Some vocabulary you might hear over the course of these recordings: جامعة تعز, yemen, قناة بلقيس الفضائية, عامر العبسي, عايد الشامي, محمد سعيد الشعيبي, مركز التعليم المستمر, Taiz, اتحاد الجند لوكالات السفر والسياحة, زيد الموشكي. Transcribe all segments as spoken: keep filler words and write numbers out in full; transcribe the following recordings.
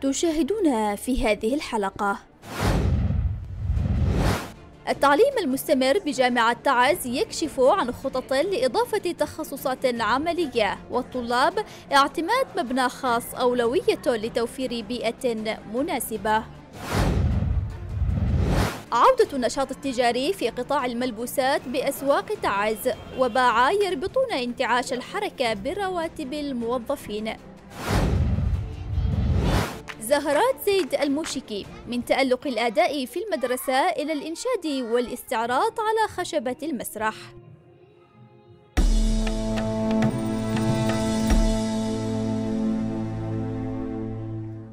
تشاهدونها في هذه الحلقة. التعليم المستمر بجامعة تعز يكشف عن خطط لإضافة تخصصات عملية والطلاب اعتماد مبنى خاص أولوية لتوفير بيئة مناسبة. عودة النشاط التجاري في قطاع الملبوسات بأسواق تعز، وباعا يربطون انتعاش الحركة برواتب الموظفين. زهرات زيد الموشكي، من تألق الأداء في المدرسة إلى الإنشاد والاستعراض على خشبة المسرح.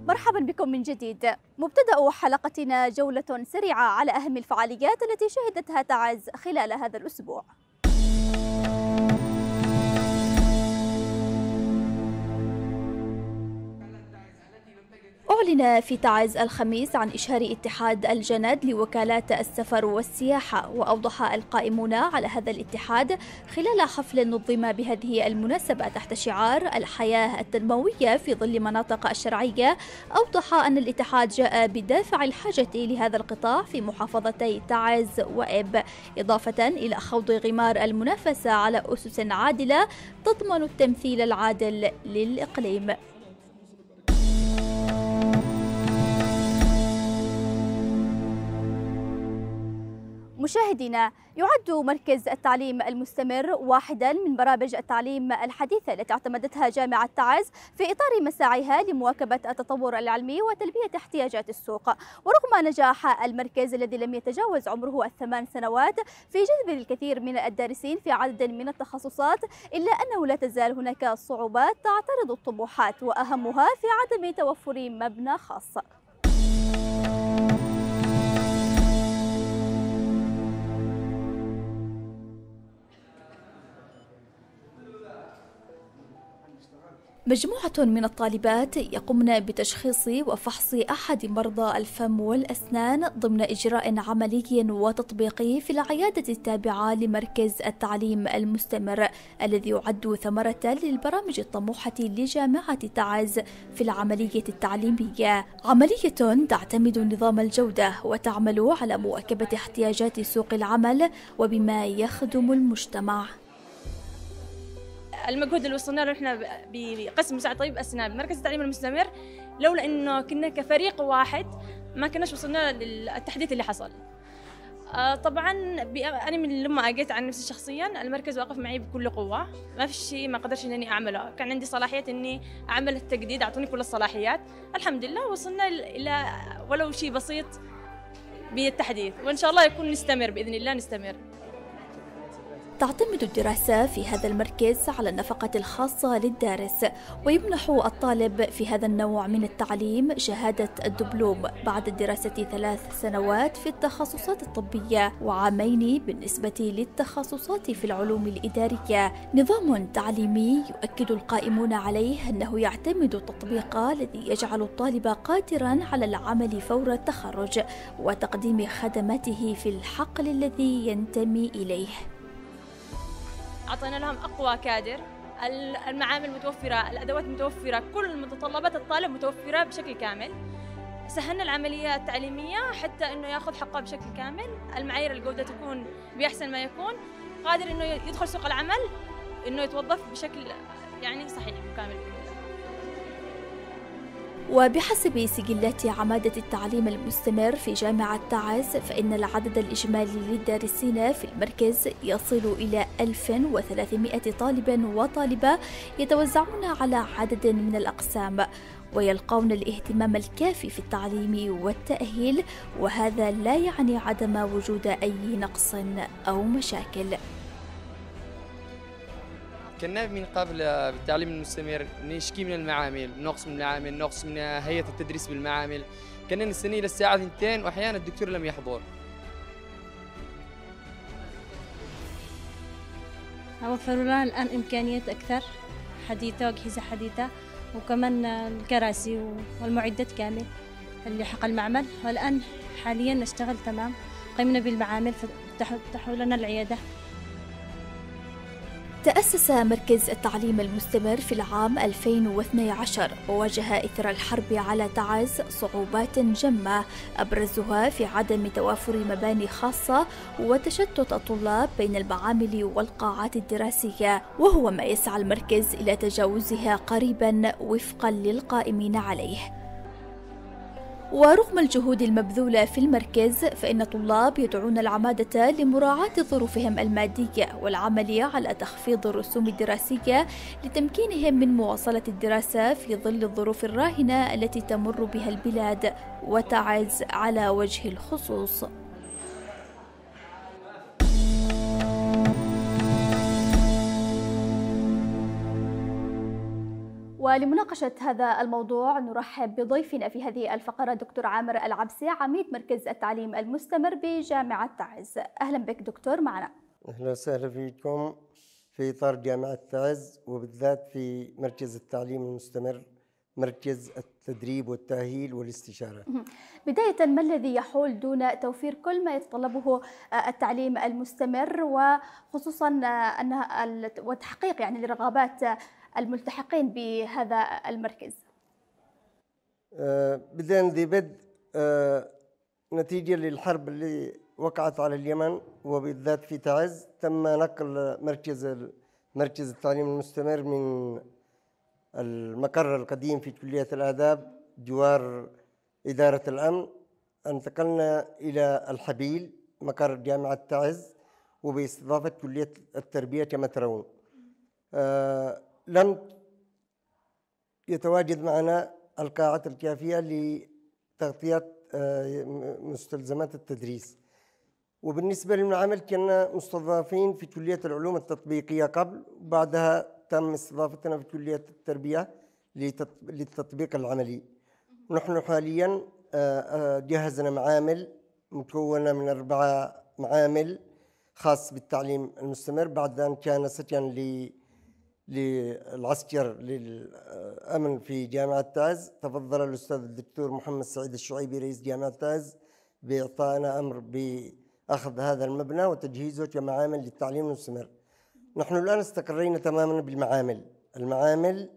مرحبا بكم من جديد. مبتدأ حلقتنا جولة سريعة على أهم الفعاليات التي شهدتها تعز خلال هذا الأسبوع. أعلن في تعز الخميس عن إشهار اتحاد الجند لوكالات السفر والسياحة، وأوضح القائمون على هذا الاتحاد خلال حفل نظم بهذه المناسبة تحت شعار الحياة التنموية في ظل مناطق الشرعية، أوضح أن الاتحاد جاء بدافع الحاجة لهذا القطاع في محافظتي تعز وإب، إضافة إلى خوض غمار المنافسة على أسس عادلة تضمن التمثيل العادل للإقليم. مشاهدينا، يعد مركز التعليم المستمر واحدا من برامج التعليم الحديثة التي اعتمدتها جامعة تعز في إطار مساعيها لمواكبة التطور العلمي وتلبية احتياجات السوق. ورغم نجاح المركز الذي لم يتجاوز عمره الثمان سنوات في جذب الكثير من الدارسين في عدد من التخصصات، إلا أنه لا تزال هناك صعوبات تعترض الطموحات، وأهمها في عدم توفر مبنى خاص. مجموعة من الطالبات يقمن بتشخيص وفحص أحد مرضى الفم والأسنان ضمن إجراء عملي وتطبيقي في العيادة التابعة لمركز التعليم المستمر، الذي يعد ثمرة للبرامج الطموحة لجامعة تعز في العملية التعليمية، عملية تعتمد نظام الجودة وتعمل على مواكبة احتياجات سوق العمل وبما يخدم المجتمع. المجهود اللي وصلنا له نحن بقسم مساعد طبيب اسنان بمركز التعليم المستمر، لولا انه كنا كفريق واحد ما كناش وصلنا للتحديث اللي حصل. طبعا انا من لما اجيت عن نفسي شخصيا، المركز واقف معي بكل قوه، ما في شيء ما قدرش اني اعمله، كان عندي صلاحيه اني اعمل التجديد، اعطوني كل الصلاحيات، الحمد لله وصلنا الى ولو شيء بسيط بالتحديث، وان شاء الله يكون نستمر باذن الله نستمر. تعتمد الدراسة في هذا المركز على النفقة الخاصة للدارس، ويمنح الطالب في هذا النوع من التعليم شهادة الدبلوم بعد دراسة ثلاث سنوات في التخصصات الطبية وعامين بالنسبة للتخصصات في العلوم الإدارية. نظام تعليمي يؤكد القائمون عليه أنه يعتمد التطبيق الذي يجعل الطالب قادرا على العمل فور التخرج وتقديم خدماته في الحقل الذي ينتمي إليه. أعطينا لهم أقوى كادر، المعامل متوفرة، الأدوات متوفرة، كل متطلبات الطالب متوفرة بشكل كامل. سهلنا العملية التعليمية حتى إنه يأخذ حقه بشكل كامل، المعايير الجودة تكون بأحسن ما يكون، قادر إنه يدخل سوق العمل، إنه يتوظف بشكل يعني صحيح وكامل. وبحسب سجلات عمادة التعليم المستمر في جامعة تعز، فإن العدد الإجمالي للدارسين في المركز يصل إلى ألف وثلاثمائة طالب وطالبة يتوزعون على عدد من الأقسام، ويلقون الاهتمام الكافي في التعليم والتأهيل، وهذا لا يعني عدم وجود أي نقص أو مشاكل. كنا من قبل بالتعليم المستمر نشكي من المعامل، نقص من المعامل، نقص من هيئة التدريس بالمعامل، كنا نستنى إلى الساعة اثنتين وأحيانا الدكتور لم يحضر. وفروا لنا الآن إمكانيات أكثر حديثة وأجهزة حديثة، وكمان الكراسي والمعدات كامل اللي حق المعمل، والآن حاليا نشتغل تمام، قمنا بالمعامل فتحوا لنا العيادة. تأسس مركز التعليم المستمر في العام ألفين واثني عشر، وواجه إثر الحرب على تعز صعوبات جمة أبرزها في عدم توافر مباني خاصة وتشتت الطلاب بين المعامل والقاعات الدراسية، وهو ما يسعى المركز إلى تجاوزها قريبا وفقا للقائمين عليه. ورغم الجهود المبذولة في المركز فإن الطلاب يدعون العمادة لمراعاة ظروفهم المادية والعمل على تخفيض الرسوم الدراسية لتمكينهم من مواصلة الدراسة في ظل الظروف الراهنة التي تمر بها البلاد وتعز على وجه الخصوص. ولمناقشة هذا الموضوع نرحب بضيفنا في هذه الفقرة دكتور عامر العبسي، عميد مركز التعليم المستمر بجامعة تعز. أهلا بك دكتور معنا. أهلا وسهلا فيكم في إطار جامعة تعز، وبالذات في مركز التعليم المستمر، مركز التدريب والتأهيل والاستشارة. بداية، ما الذي يحول دون توفير كل ما يتطلبه التعليم المستمر، وخصوصا أن وتحقيق يعني لرغبات الملتحقين بهذا المركز؟ بدأنا ذي بدء نتيجة للحرب اللي وقعت على اليمن وبالذات في تعز، تم نقل مركز مركز التعليم المستمر من المقر القديم في كلية الآداب جوار إدارة الأمن، انتقلنا إلى الحبيل مقر جامعة تعز وباستضافة كلية التربية كما ترون. لم يتواجد معنا القاعات الكافية لتغطية مستلزمات التدريس، وبالنسبة للمعامل كنا مستضافين في كلية العلوم التطبيقية قبل، وبعدها تم استضافتنا في كلية التربية للتطبيق العملي. ونحن حاليا جهزنا معامل مكونة من أربعة معامل خاص بالتعليم المستمر، بعد أن كان سكن ل للعسكر للأمن في جامعة تعز. تفضل الأستاذ الدكتور محمد سعيد الشعيبي رئيس جامعة تعز بإعطائنا أمر بأخذ هذا المبنى وتجهيزه كمعامل للتعليم المستمر. نحن الآن استقرينا تماما بالمعامل، المعامل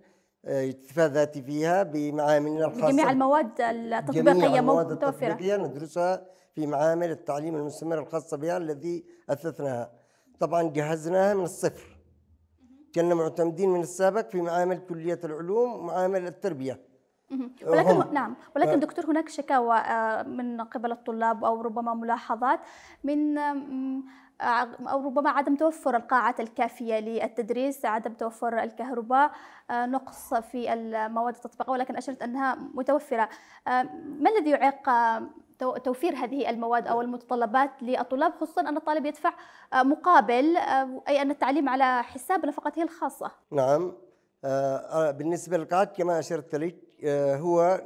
اكتفاء ذاتي فيها بمعاملنا الخاصة، جميع المواد التطبيقية جميع المواد التطبيقية ندرسها في معامل التعليم المستمر الخاصة بها الذي أثثناها. طبعا جهزناها من الصفر، كنا معتمدين من السابق في معامل كلية العلوم ومعامل التربية. ولكن نعم، ولكن دكتور هناك شكاوى من قبل الطلاب أو ربما ملاحظات من أو ربما عدم توفر القاعات الكافية للتدريس، عدم توفر الكهرباء، نقص في المواد التطبيقية، ولكن أشرت أنها متوفرة. ما الذي يعيق توفير هذه المواد أو المتطلبات للطلاب، خصوصا أن الطالب يدفع مقابل، أي أن التعليم على حساب نفقته الخاصة؟ نعم، بالنسبة للقاعات كما أشرت لك هو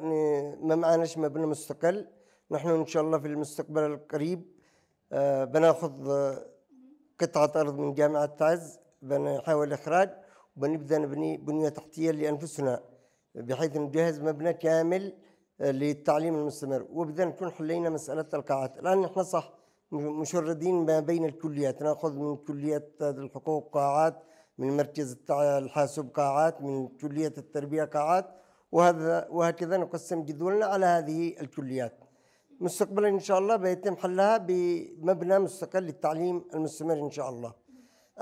ما معناش مبنى مستقل. نحن إن شاء الله في المستقبل القريب بناخذ قطعة أرض من جامعة تعز، بنحاول إخراج وبنبدأ نبني بنية تحتية لأنفسنا بحيث نجهز مبنى كامل للتعليم المستمر، وبدأ نكون حلينا مسألة القاعات. الآن نحن صح مشردين ما بين الكليات، نأخذ من كلية الحقوق قاعات، من مركز الحاسوب قاعات، من كلية التربية قاعات، وهذا وهكذا نقسم جدولنا على هذه الكليات. مستقبلا إن شاء الله بيتم حلها بمبنى مستقل للتعليم المستمر إن شاء الله.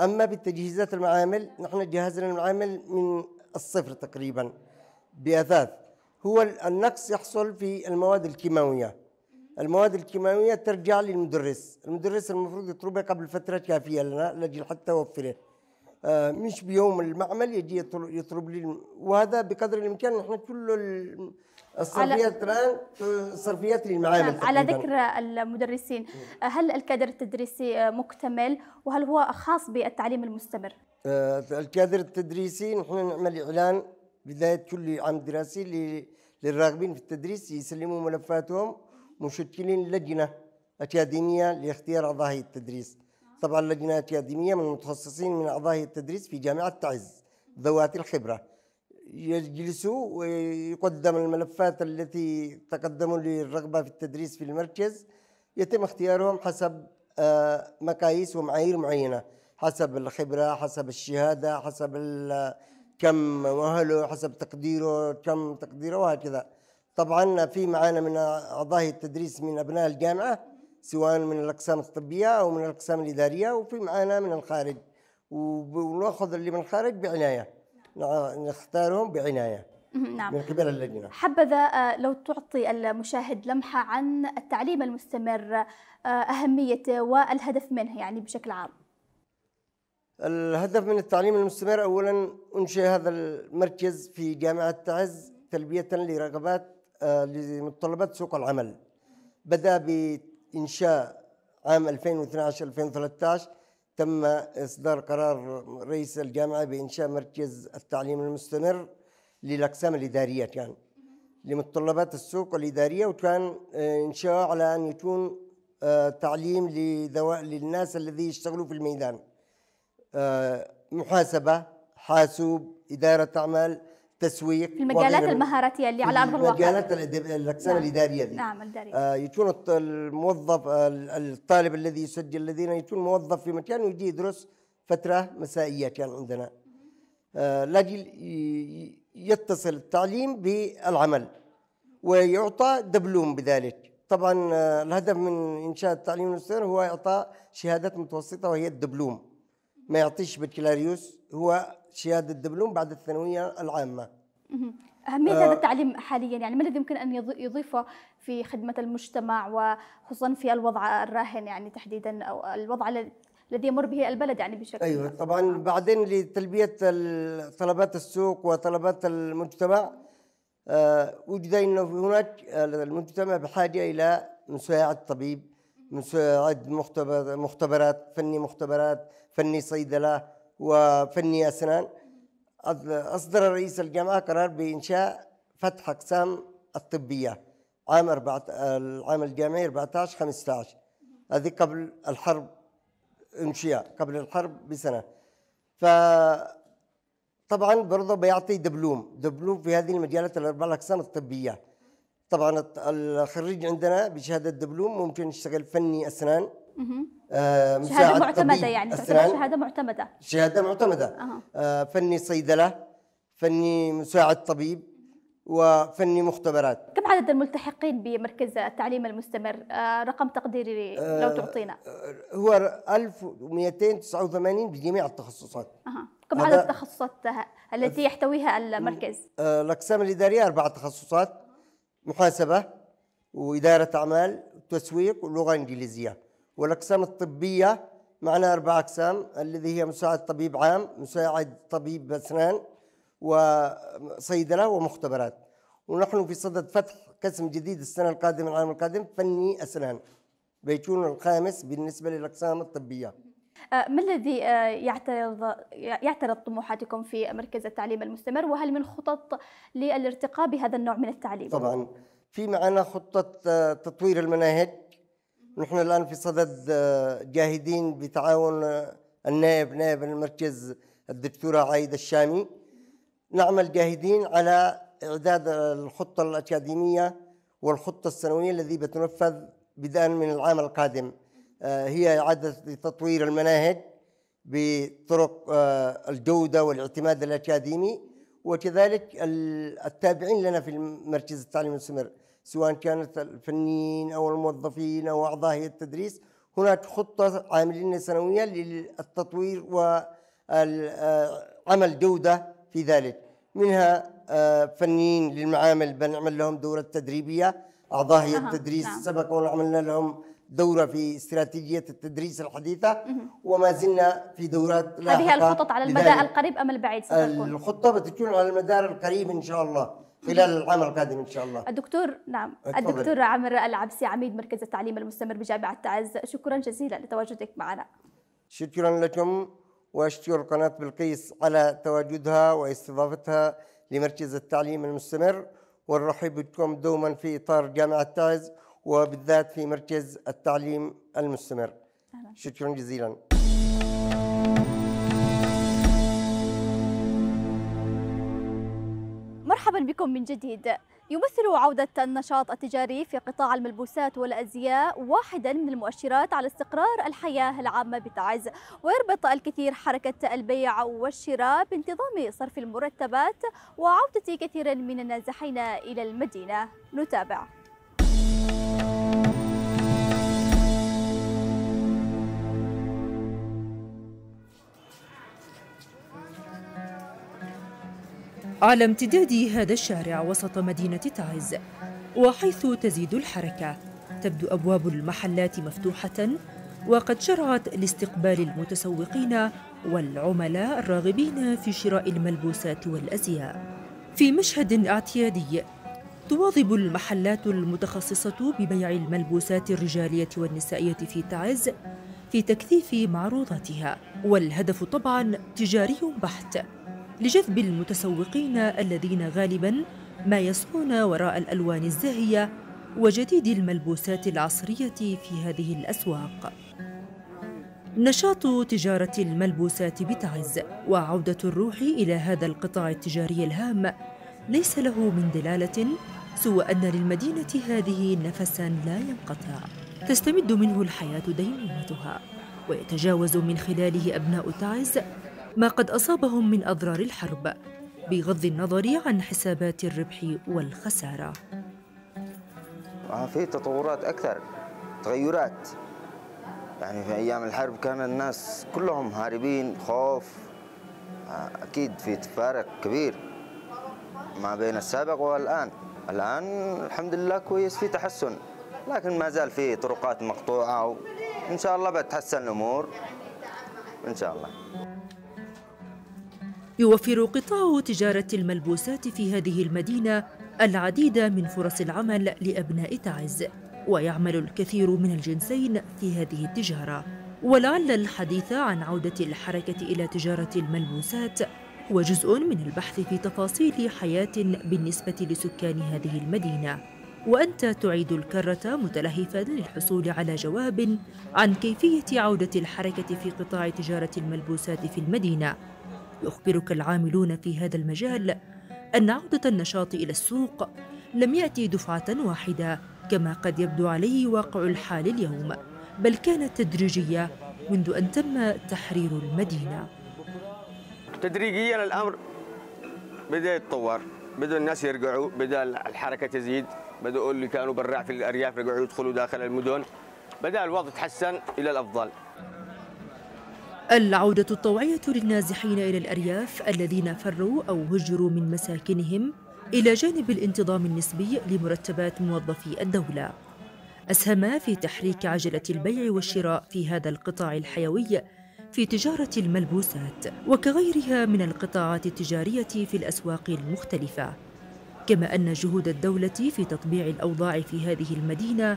أما بالتجهيزات المعامل، نحن جهزنا المعامل من الصفر تقريبا بأثاث. هو النقص يحصل في المواد الكيماوية. المواد الكيماوية ترجع للمدرس، المدرس المفروض يطلبها قبل فترة كافية لنا لأجل حتى وفره، مش بيوم المعمل يجي يطلب لي، وهذا بقدر الإمكان. نحن كل الصرفيات الآن صرفيات للمعامل. على ذكر المدرسين، هل الكادر التدريسي مكتمل وهل هو خاص بالتعليم المستمر؟ الكادر التدريسي نحن نعمل إعلان بداية كل عام دراسي للراغبين في التدريس يسلموا ملفاتهم، مشكلين لجنة أكاديمية لاختيار أعضاء هيئة التدريس. طبعا اللجنة الأكاديمية من المتخصصين من أعضاء هيئة التدريس في جامعة تعز ذواتي الخبرة، يجلسوا ويقدم الملفات التي تقدموا للرغبة في التدريس في المركز، يتم اختيارهم حسب مقاييس ومعايير معينة. حسب الخبرة، حسب الشهادة، حسب كم مؤهله، حسب تقديره، كم تقديره وهكذا. طبعا في معانا من أعضاء التدريس من أبناء الجامعة سواء من الأقسام الطبية أو من الأقسام الإدارية، وفي معانا من الخارج، ونأخذ اللي من الخارج بعناية، نختارهم بعناية. نعم. من قبل اللجنة. حبذا لو تعطي المشاهد لمحة عن التعليم المستمر، أهميته والهدف منه يعني بشكل عام. الهدف من التعليم المستمر أولا أنشئ هذا المركز في جامعة تعز تلبية لرغبات لمتطلبات سوق العمل. بدأ بإنشاء عام ألفين واثني عشر ألفين وثلاثة عشر، تم إصدار قرار رئيس الجامعة بإنشاء مركز التعليم المستمر للأقسام الإدارية، كان لمتطلبات السوق الإدارية، وكان إنشاء على أن يكون تعليم للناس الذي يشتغلوا في الميدان، محاسبة، حاسوب، إدارة أعمال، تسويق، المجالات المهاراتية اللي على أرض الواقع، مجالات الأقسام الإدارية دي. نعم الإدارية. يكون الموظف الطالب الذي يسجل الذين يكون موظف في مكان ويجي يدرس فترة مسائية. كان عندنا لاجل يتصل التعليم بالعمل ويعطى دبلوم بذلك. طبعا الهدف من إنشاء التعليم المستمر هو إعطاء شهادات متوسطة وهي الدبلوم، ما يعطيش بكالوريوس، هو شهادة الدبلوم بعد الثانوية العامة. أهمية آه هذا التعليم حاليا يعني ما الذي يمكن أن يضيفه في خدمة المجتمع، وخصوصا في الوضع الراهن يعني تحديدا، أو الوضع الذي الذي يمر به البلد يعني بشكل. أيوة طبعا. بعدين لتلبية طلبات السوق وطلبات المجتمع، آه وجد أن هناك المجتمع بحاجة إلى مساعد طبيب، مساعد مختبر مختبرات، فني مختبرات، فني صيدلة، وفني أسنان. أصدر رئيس الجامعة قرار بإنشاء فتح أقسام الطبية عام أربعة العام الجامعي أربعة عشر خمسة عشر، هذه قبل الحرب، انشاء قبل الحرب بسنه. فطبعا برضه بيعطي دبلوم، دبلوم في هذه المجالات الاربع الاقسام الطبيه. طبعا الخريج عندنا بشهاده دبلوم ممكن يشتغل فني اسنان، آه شهاده معتمده يعني أسنان. شهاده معتمده شهاده معتمده آه. آه فني صيدله، فني مساعد طبيب، وفني مختبرات. كم عدد الملتحقين بمركز التعليم المستمر؟ آه رقم تقديري آه لو تعطينا. هو ألف ومئتين وتسعة وثمانين بجميع التخصصات. أه. كم عدد التخصصات التي يحتويها المركز؟ آه الأقسام الإدارية أربع تخصصات: محاسبة، وإدارة أعمال، تسويق، ولغة إنجليزية. والأقسام الطبية معنا أربع أقسام الذي هي مساعد طبيب عام، مساعد طبيب أسنان، وصيدلة، ومختبرات. ونحن في صدد فتح قسم جديد السنة القادمة العام القادم فني أسنان، بيكون الخامس بالنسبة للأقسام الطبية. ما الذي يعترض يعترض طموحاتكم في مركز التعليم المستمر، وهل من خطط للارتقاء بهذا النوع من التعليم؟ طبعا في معنا خطة تطوير المناهج، نحن الآن في صدد جاهدين بتعاون النائب نائب المركز الدكتورة عايد الشامي، نعمل جاهدين على إعداد الخطة الأكاديمية والخطة السنوية التي بتنفذ بدءا من العام القادم. هي إعادة تطوير المناهج بطرق الجودة والاعتماد الأكاديمي، وكذلك التابعين لنا في مركز التعليم المستمر سواء كانت الفنيين أو الموظفين أو أعضاء هيئة التدريس، هناك خطة عاملين سنوية للتطوير وعمل جودة في ذلك. منها فنيين للمعامل بنعمل لهم دورة تدريبية، أعضاء هيئة التدريس سبق وعملنا لهم دورة في استراتيجية التدريس الحديثة، وما زلنا في دورات لاحقة. هذه الخطط على المدى القريب أم البعيد ستكون؟ الخطة بتكون على المدار القريب إن شاء الله، خلال العام القادم إن شاء الله. الدكتور نعم أتفضل. الدكتور عامر العبسي، عميد مركز التعليم المستمر بجامعة تعز، شكرا جزيلا لتواجدك معنا. شكرا لكم، وأشكر قناة بلقيس على تواجدها واستضافتها لمركز التعليم المستمر، ونرحب بكم دوما في إطار جامعة تعز وبالذات في مركز التعليم المستمر. شكرا جزيلا. مرحبا بكم من جديد. يمثل عودة النشاط التجاري في قطاع الملبوسات والأزياء واحدا من المؤشرات على استقرار الحياة العامة بتعز، ويربط الكثير حركة البيع والشراء بانتظام صرف المرتبات وعودة كثير من النازحين إلى المدينة. نتابع. على امتداد هذا الشارع وسط مدينة تعز، وحيث تزيد الحركة، تبدو أبواب المحلات مفتوحة وقد شرعت لاستقبال المتسوقين والعملاء الراغبين في شراء الملبوسات والأزياء. في مشهد اعتيادي تواظب المحلات المتخصصة ببيع الملبوسات الرجالية والنسائية في تعز في تكثيف معروضاتها، والهدف طبعاً تجاري بحت لجذب المتسوقين الذين غالباً ما يسعون وراء الألوان الزاهية وجديد الملبوسات العصرية في هذه الأسواق. نشاط تجارة الملبوسات بتعز وعودة الروح إلى هذا القطاع التجاري الهام ليس له من دلالة سوى أن للمدينة هذه نفساً لا ينقطع، تستمد منه الحياة ديمومتها، ويتجاوز من خلاله أبناء تعز ما قد أصابهم من أضرار الحرب بغض النظر عن حسابات الربح والخسارة. في تطورات أكثر، تغيرات، يعني في أيام الحرب كان الناس كلهم هاربين، خوف، أكيد في تفارق كبير ما بين السابق والآن. الآن الحمد لله كويس، في تحسن، لكن ما زال في طرقات مقطوعة، وإن شاء الله بتحسن الأمور إن شاء الله. يوفر قطاع تجارة الملبوسات في هذه المدينة العديد من فرص العمل لأبناء تعز، ويعمل الكثير من الجنسين في هذه التجارة، ولعل الحديث عن عودة الحركة إلى تجارة الملبوسات هو جزء من البحث في تفاصيل حياة بالنسبة لسكان هذه المدينة، وأنت تعيد الكرة متلهفاً للحصول على جواب عن كيفية عودة الحركة في قطاع تجارة الملبوسات في المدينة. يخبرك العاملون في هذا المجال أن عودة النشاط إلى السوق لم يأتي دفعة واحدة كما قد يبدو عليه واقع الحال اليوم، بل كانت تدريجية منذ أن تم تحرير المدينة. تدريجياً الأمر بدأ يتطور، بدأ الناس يرجعوا، بدأ الحركة تزيد، بدأوا اللي كانوا براع في الأرياف رجعوا يدخلوا داخل المدن، بدأ الوضع يتحسن إلى الأفضل. العودة الطوعية للنازحين إلى الأرياف الذين فروا أو هجروا من مساكنهم، إلى جانب الانتظام النسبي لمرتبات موظفي الدولة، أسهم في تحريك عجلة البيع والشراء في هذا القطاع الحيوي في تجارة الملبوسات وكغيرها من القطاعات التجارية في الأسواق المختلفة. كما أن جهود الدولة في تطبيع الأوضاع في هذه المدينة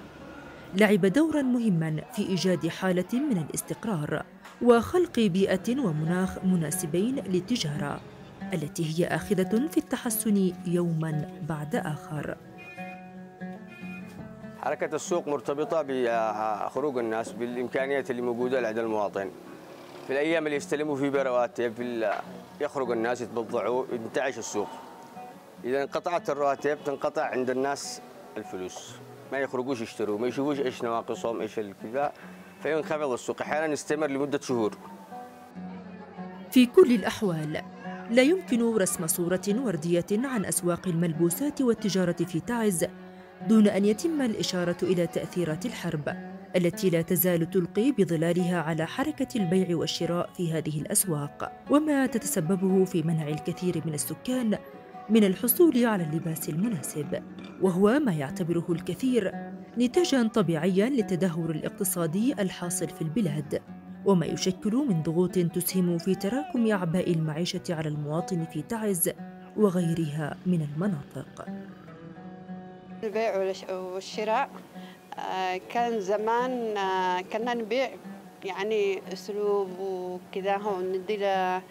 لعب دوراً مهماً في إيجاد حالة من الاستقرار وخلق بيئة ومناخ مناسبين للتجارة التي هي آخذة في التحسن يوماً بعد آخر. حركة السوق مرتبطة بخروج الناس بالإمكانيات اللي موجودة لدى المواطن. في الأيام اللي يستلموا فيه برواتب يخرج الناس يتبضعوا ينتعش السوق. إذا انقطعت الرواتب تنقطع عند الناس الفلوس، ما يخرجوش يشتروا، ما يشوفوش ايش نواقصهم ايش كذا، فينخفض السوق، احيانا يستمر لمده شهور. في كل الاحوال لا يمكن رسم صوره ورديه عن اسواق الملبوسات والتجاره في تعز دون ان يتم الاشاره الى تاثيرات الحرب التي لا تزال تلقي بظلالها على حركه البيع والشراء في هذه الاسواق، وما تتسببه في منع الكثير من السكان من الحصول على اللباس المناسب، وهو ما يعتبره الكثير نتاجاً طبيعياً للتدهور الاقتصادي الحاصل في البلاد، وما يشكل من ضغوط تسهم في تراكم أعباء المعيشة على المواطن في تعز وغيرها من المناطق. البيع والشراء كان زمان كنا نبيع يعني أسلوب وكذا، هون ندي ل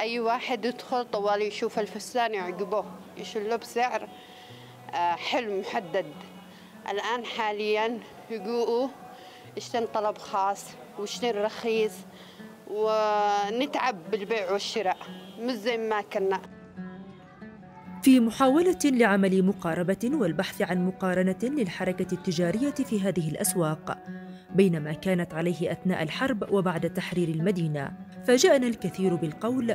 أي واحد يدخل طوال يشوف الفستان يعجبه يشله بسعر حلو محدد. الآن حالياً يجوءوا يشتري طلب خاص ويشتري رخيص، ونتعب بالبيع والشراء مش زي ما كنا. في محاولة لعمل مقاربة والبحث عن مقارنة للحركة التجارية في هذه الأسواق بينما كانت عليه أثناء الحرب وبعد تحرير المدينة. فاجأنا الكثير بالقول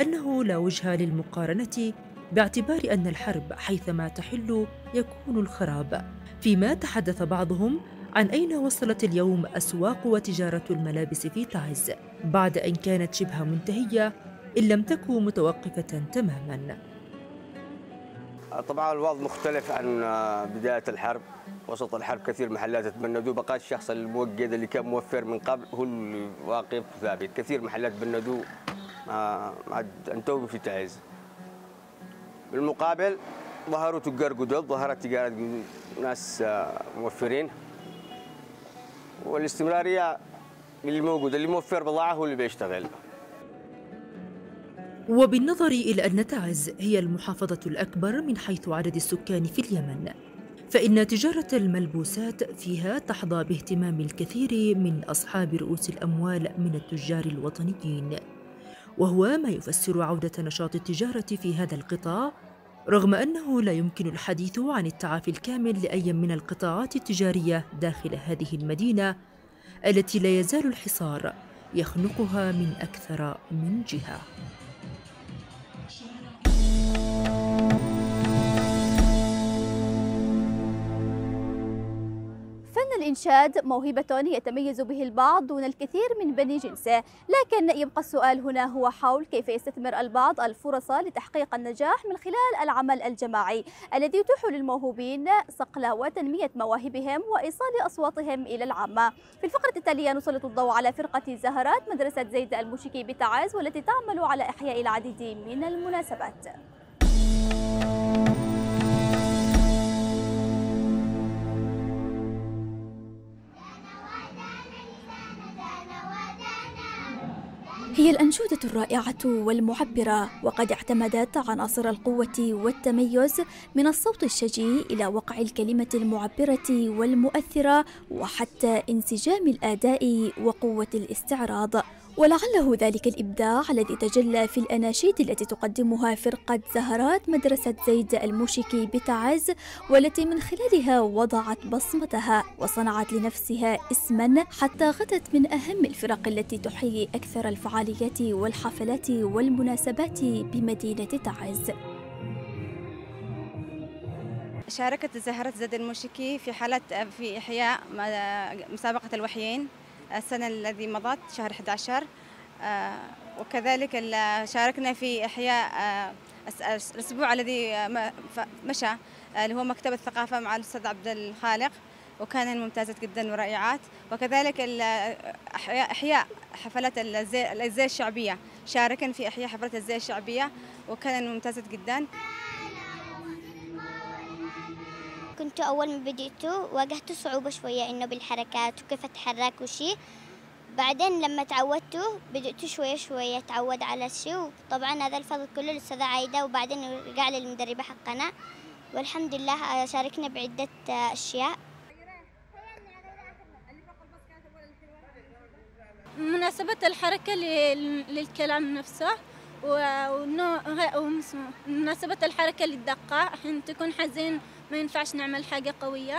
أنه لا وجه للمقارنة باعتبار أن الحرب حيثما تحل يكون الخراب، فيما تحدث بعضهم عن أين وصلت اليوم أسواق وتجارة الملابس في تعز بعد أن كانت شبه منتهية إن لم تكن متوقفة تماماً. طبعاً الوضع مختلف عن بداية الحرب. وسط الحرب كثير محلات تبندوا، بقى الشخص الموجد اللي كان موفر من قبل هو اللي واقف ثابت. كثير محلات تبندوا ما عاد انتوا في تعز. بالمقابل ظهروا تجار جدد، ظهرت تجارة ناس موفرين، والاستمرارية اللي موجودة اللي موفر بضاعة هو اللي بيشتغل. وبالنظر إلى أن تعز هي المحافظة الأكبر من حيث عدد السكان في اليمن، فإن تجارة الملبوسات فيها تحظى باهتمام الكثير من أصحاب رؤوس الأموال من التجار الوطنيين، وهو ما يفسر عودة نشاط التجارة في هذا القطاع، رغم أنه لا يمكن الحديث عن التعافي الكامل لأي من القطاعات التجارية داخل هذه المدينة التي لا يزال الحصار يخنقها من أكثر من جهة. فن الإنشاد موهبة يتميز به البعض دون الكثير من بني جنسه، لكن يبقى السؤال هنا هو حول كيف يستثمر البعض الفرص لتحقيق النجاح من خلال العمل الجماعي الذي يتيح للموهوبين صقل وتنمية مواهبهم وإيصال أصواتهم إلى العامة. في الفقرة التالية نسلط الضوء على فرقة زهرات مدرسة زيد الموشكي بتعز، والتي تعمل على إحياء العديد من المناسبات. هي الأنشودة الرائعة والمعبرة، وقد اعتمدت عناصر القوة والتميز من الصوت الشجي إلى وقع الكلمة المعبرة والمؤثرة، وحتى انسجام الأداء وقوة الاستعراض. ولعله ذلك الإبداع الذي تجلى في الأناشيد التي تقدمها فرقة زهرات مدرسة زيد الموشكي بتعز، والتي من خلالها وضعت بصمتها وصنعت لنفسها اسما، حتى غدت من أهم الفرق التي تحيي أكثر الفعاليات والحفلات والمناسبات بمدينة تعز. شاركت زهرة زيد الموشكي في حالة في إحياء مسابقة الوحيين السنة الذي مضت شهر أحد عشر، وكذلك شاركنا في إحياء الأسبوع الذي مشى اللي هو مكتب الثقافة مع الأستاذ عبد الخالق، وكان ممتازة جدا ورائعات. وكذلك إحياء حفلات الزي الشعبية، شاركنا في إحياء حفلات الزي الشعبية وكان ممتازة جدا. كنت أول ما بديته واجهت صعوبة شوية إنه بالحركات وكيف أتحرك وشي، بعدين لما تعودته بدأت شوية شوية أتعود على الشيء، وطبعا هذا الفضل كله للأستاذة عايدة، وبعدين رجع للمدربة حقنا، والحمد لله شاركنا بعدة أشياء. مناسبة الحركة للكلام نفسه، ومناسبة الحركة للدقة، حين تكون حزين ما ينفعش نعمل حاجة قوية،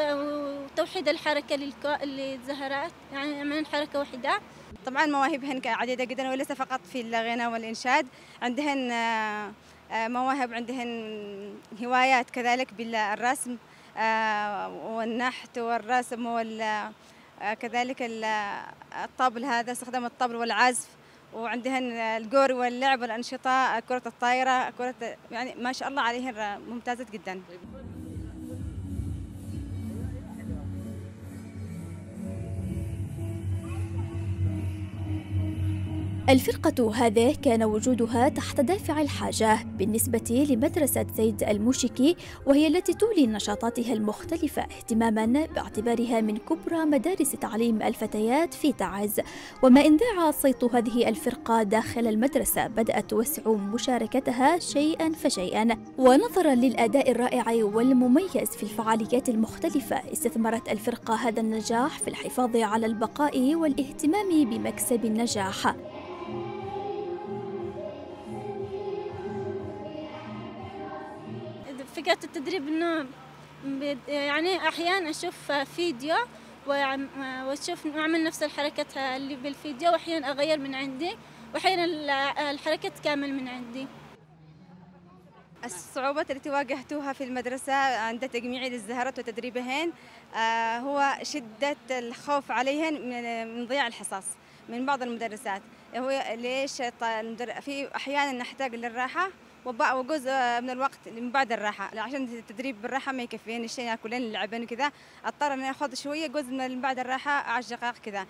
وتوحيد الحركة للزهرات، يعني عملنا حركة واحدة. طبعا مواهبهن عديدة جدا، وليس فقط في الغناء والإنشاد، عندهن مواهب، عندهن هوايات كذلك بالرسم والنحت والرسم وكذلك الطبل، هذا استخدام الطبل والعزف، وعندهن الجور واللعب والأنشطة، كرة الطائرة، كرة، يعني ما شاء الله عليهن ممتازة جدا. الفرقة هذه كان وجودها تحت دافع الحاجة بالنسبة لمدرسة زيد الموشكي، وهي التي تولي نشاطاتها المختلفة اهتماماً باعتبارها من كبرى مدارس تعليم الفتيات في تعز. وما إن ذاع صيت هذه الفرقة داخل المدرسة بدأت توسع مشاركتها شيئاً فشيئاً، ونظراً للأداء الرائع والمميز في الفعاليات المختلفة استثمرت الفرقة هذا النجاح في الحفاظ على البقاء والاهتمام بمكسب النجاح. فكرة التدريب إنه يعني أحيانا أشوف فيديو وأشوف أعمل نفس الحركة اللي بالفيديو، وأحيانا أغير من عندي، وأحيانا الحركة تكامل من عندي. الصعوبات التي واجهتوها في المدرسة عند تجميع الزهرات وتدريبهن هو شدة الخوف عليهن من ضياع الحصص من بعض المدرسات. هو ليش في أحيانا نحتاج للراحة وجزء من الوقت من بعد الراحة، عشان التدريب بالراحة ما يكفيني الشيء ياكلين يلعبين وكذا، اضطر اني اخذ شوية جزء من بعد الراحة عشر دقائق كذا.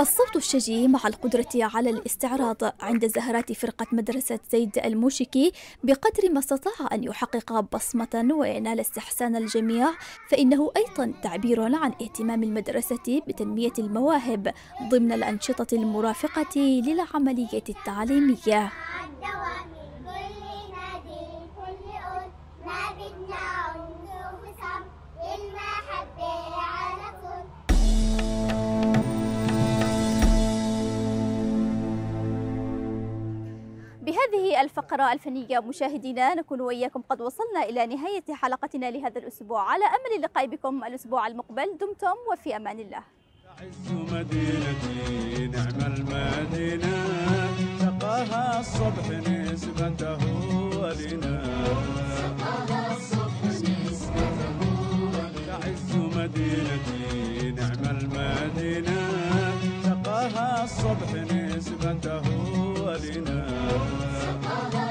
الصوت الشجي مع القدرة على الاستعراض عند زهرات فرقة مدرسة زيد الموشكي بقدر ما استطاع أن يحقق بصمة وينال استحسان الجميع، فإنه أيضا تعبير عن اهتمام المدرسة بتنمية المواهب ضمن الأنشطة المرافقة للعملية التعليمية. بهذه الفقرة الفنية مشاهدينا نكون وإياكم قد وصلنا إلى نهاية حلقتنا لهذا الأسبوع، على أمل اللقاء بكم الأسبوع المقبل، دمتم وفي أمان الله. تعز مدينتي نعم المدينة، سقاها الصبح نسبته لنا، سقاها الصبح نسبته لنا. تعز مدينتي نعم المدينة، سقاها الصبح نسبته لنا.